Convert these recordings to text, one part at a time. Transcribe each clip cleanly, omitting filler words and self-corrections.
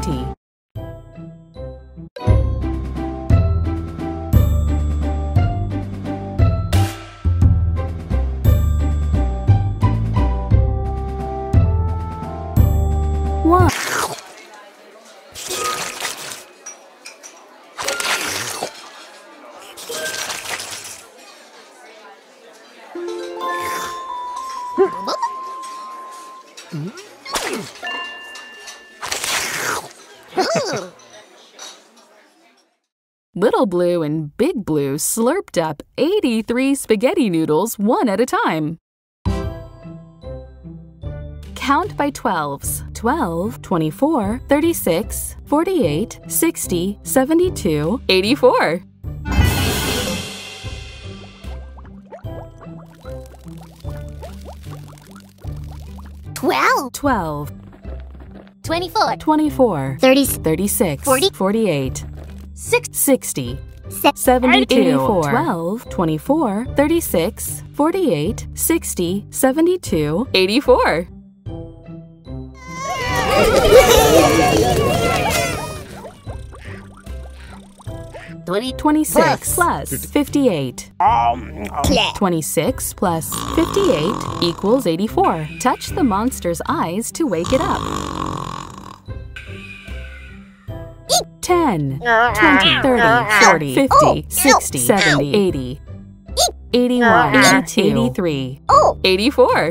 20. 1. Little Blue and Big Blue slurped up 83 spaghetti noodles one at a time. Count by 12s. 12, 24, 36, 48, 60, 72, 84. 12. 12. 24. 24. 30. 36. 40. 48. 60. 72. 84. 12. 24. 36. 48. 60. 72. 84. Twenty. 26 plus 58. 26 plus 58 equals 84. Touch the monster's eyes to wake it up. 10. 20. 30. 40. 50. 60. 70. 80. 81. 82. 83. 84. 84!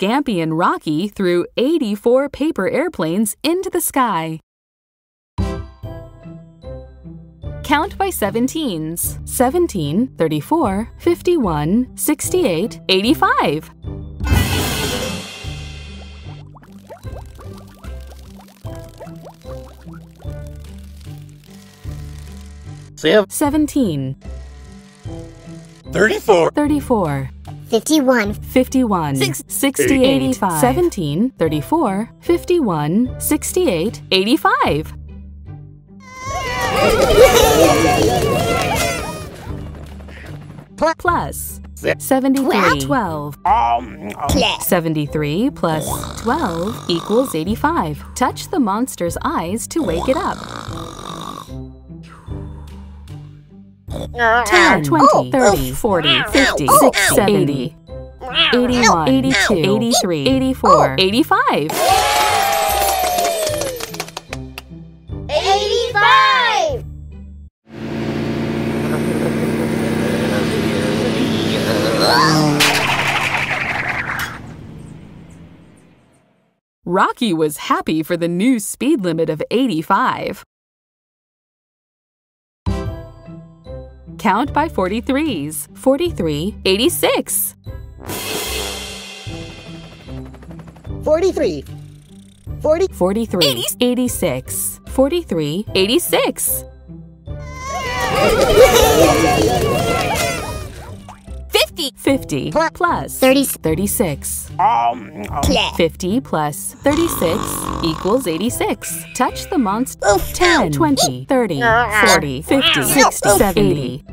Gampy and Rocky threw 84 paper airplanes into the sky. Count by 17s. 17, 34, 51, 68, 85. 17. 34. 34. 51. 51. 60. 85. 17. 34. 51. 68. 85. 73. 12. 73 plus 12 equals 85. Touch the monster's eyes to wake it up. 10, 20, 30, 40, 50, 60, 70, 81, 82, 83, 84, 85. 85! Rocky was happy for the new speed limit of 85. Count by 43s. 43, 86. 43. 40. 43. 80. 86. 43. 86. 50. 50 plus 30. 36. 50 plus 36 equals 86. Touch the monster. 10, 20, 30, 40, 50, 60, 70.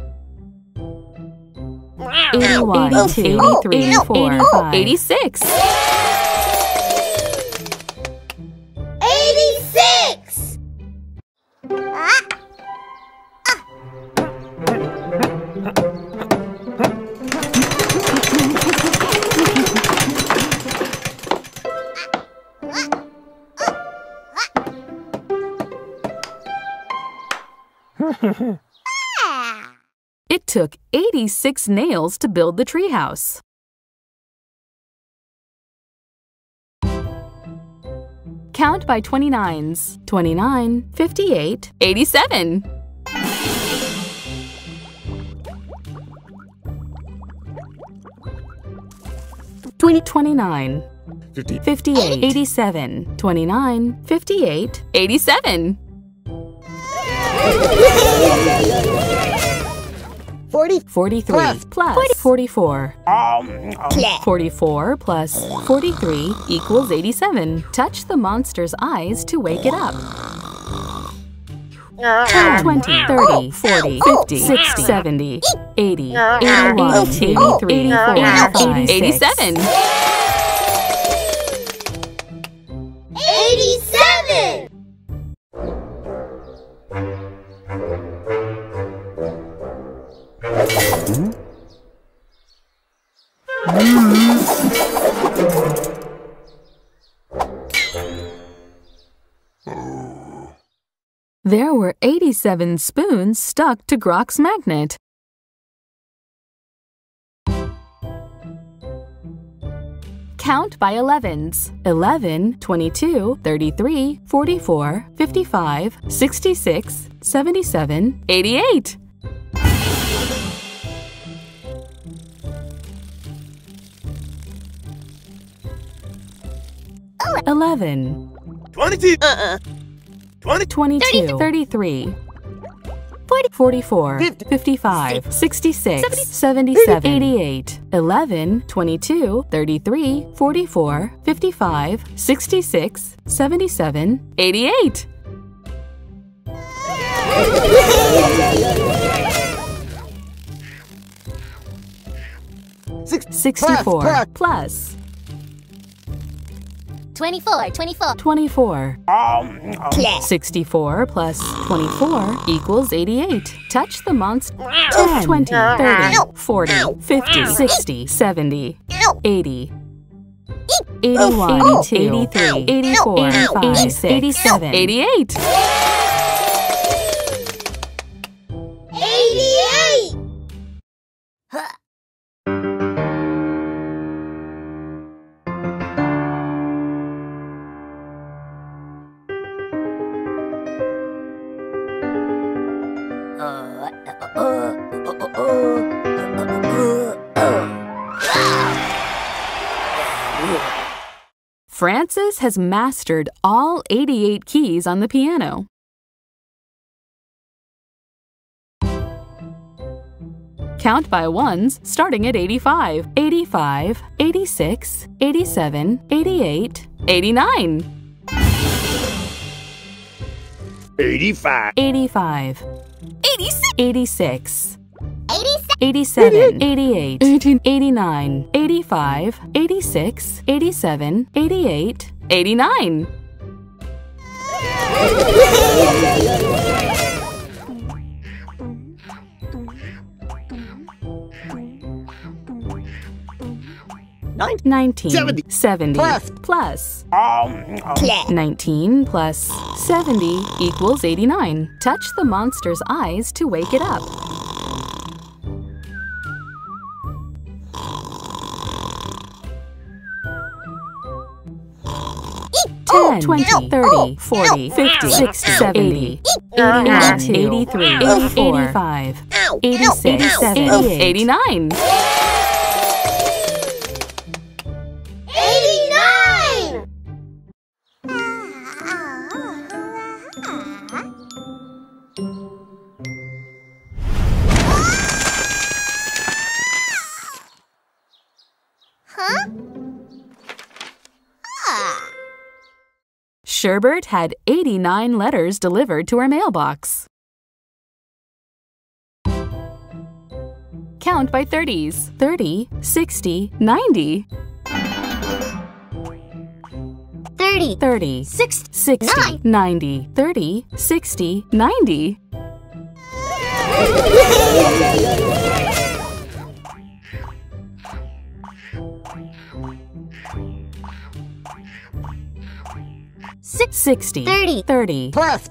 81, 82, 83, 84, 86. 86! It took 86 nails to build the treehouse. Count by 29s. 29, 58, 87. 20, 29. 50, 58, 87, 29, 58, 87. 40, 43 plus 40, 44. 44 plus 43 equals 87. Touch the monster's eyes to wake it up. 10, 20, 30, 40, 50, 60, 70, 80, 81, 83, 84, 86. 87. 87! There were 87 spoons stuck to Grok's magnet. Count by 11s. 11, 22, 33, 44, 55, 66, 77, 88. 11. 22. 22, 33, 44, 55, 66, 77, 88, 11, 22, 33, 44, 55, 66, 77, 88. 64 plus 24. 64 plus 24 equals 88. Touch the monster. 10, 20, 30, 40, 50, 60, 70, 80, 81, 82, 83, 84, 85, 87, 88. 88! Francis has mastered all 88 keys on the piano. Count by ones starting at 85. 85, 86, 87, 88, 89. 85. 85. 86. 87, 88, 89, 85, 86, 87, 88, 89. 19, 70 plus 19 plus 70 equals 89. Touch the monster's eyes to wake it up. 10, 20, 30, 40, 50, 60, 70, 82, 83, 84, 85, 86, 87, 89. 89! Huh? Sherbert had 89 letters delivered to her mailbox. Count by 30s. 30, 60, 90. 30, 60, 90, 30, 60, 90. 60, 30 plus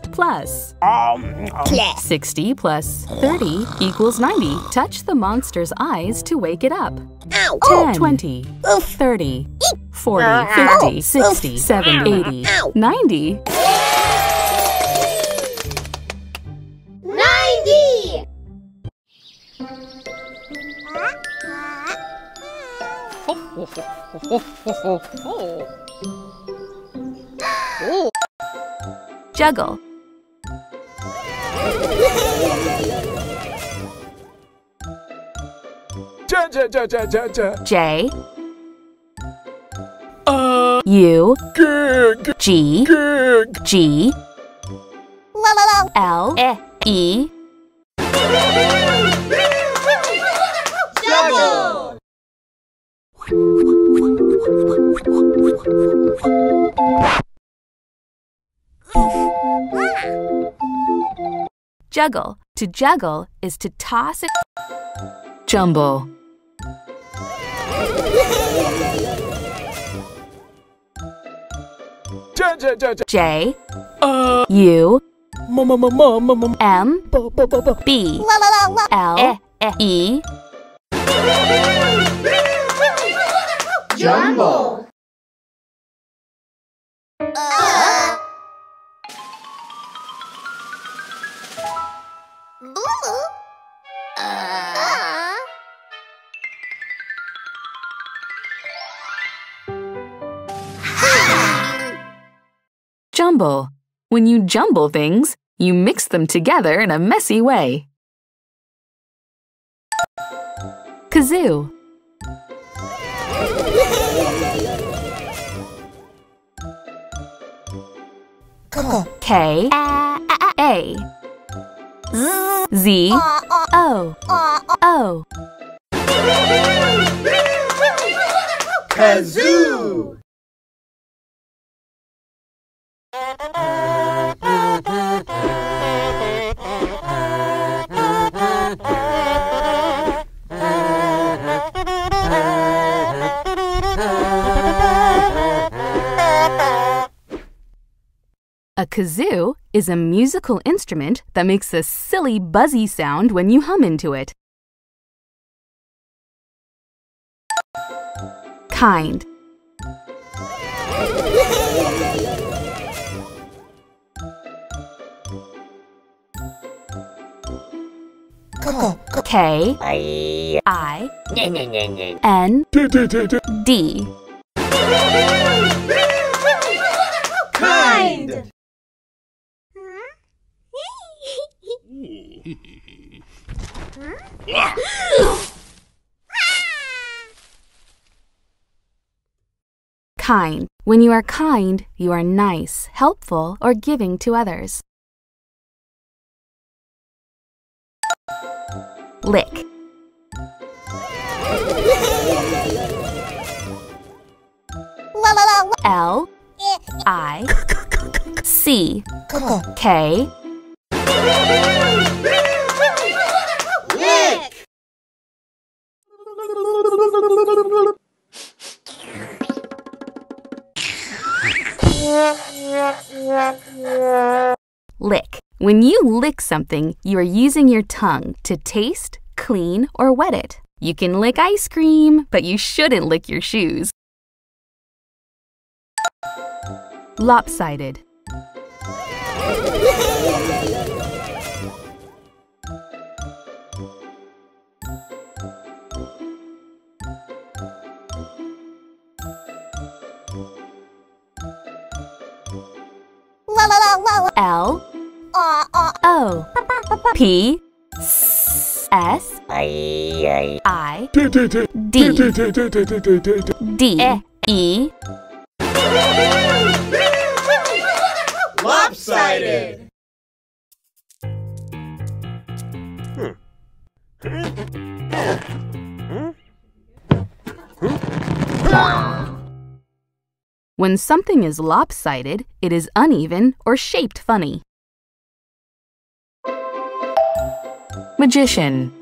60 plus 30 equals 90. Touch the monster's eyes to wake it up. 10, 20, 30, 40, 50, 60, 70, 80, 90. 90! Juggle. J. U. G. G. L. E. Juggle. Juggle. To juggle is to toss it. Jumble. J. U. M. B. L. E. Jumble. Jumble. When you jumble things, you mix them together in a messy way. Kazoo. K. A. Z. O. O. Kazoo. A kazoo is a musical instrument that makes a silly buzzy sound when you hum into it. Kind. K. I. N. D. Kind. Kind. When you are kind, you are nice, helpful, or giving to others. Lick. L. I. C. K. Lick. Lick. When you lick something, you are using your tongue to taste, clean, or wet it. You can lick ice cream, but you shouldn't lick your shoes. Lopsided. L. O. P. S. I. D. D. E. Lopsided. When something is lopsided, it is uneven or shaped funny. Magician.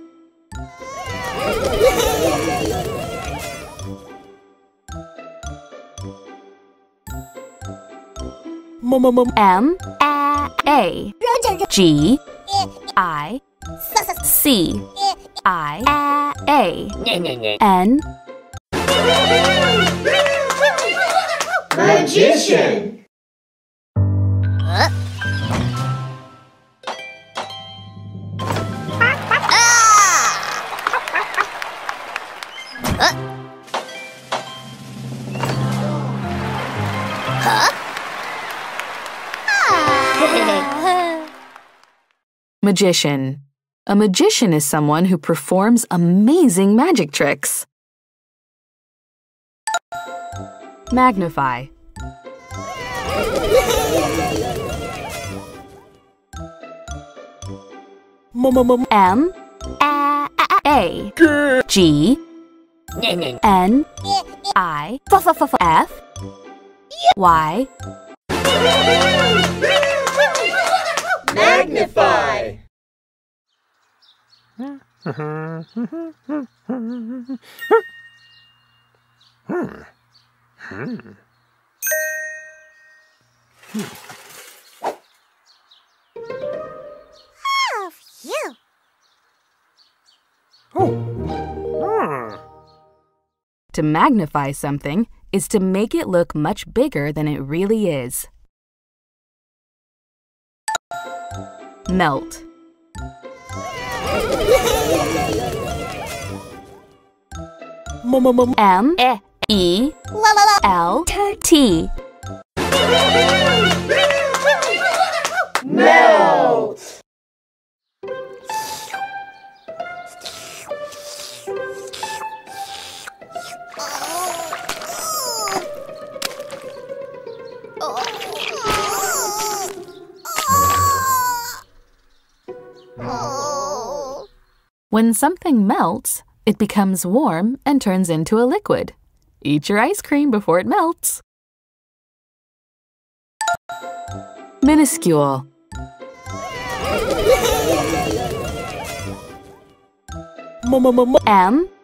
M. A. G. I. C. I. A. N. Magician. Magician. A magician is someone who performs amazing magic tricks. Magnify. M-A-A-G-N-I-F-F-Y. Magnify. Love you. To magnify something is to make it look much bigger than it really is. Melt. M-E-E-L-T. Melt. When something melts, it becomes warm and turns into a liquid. Eat your ice cream before it melts. Minuscule. M-I-N-U-S-C-U-L-E